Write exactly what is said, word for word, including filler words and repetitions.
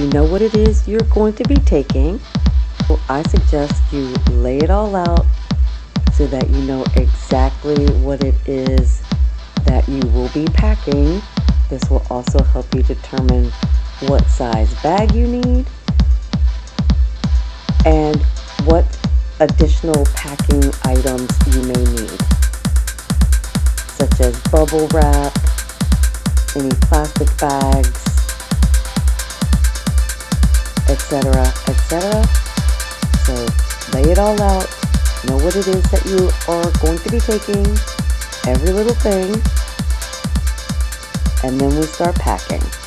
you know what it is you're going to be taking. So I suggest you lay it all out so that you know exactly what it is that you will be packing. This will also help you determine what size bag you need and what additional packing items you may need, such as bubble wrap, any plastic bags, etc, et cetera. So lay it all out, know what it is that you are going to be taking, every little thing, and then we start packing.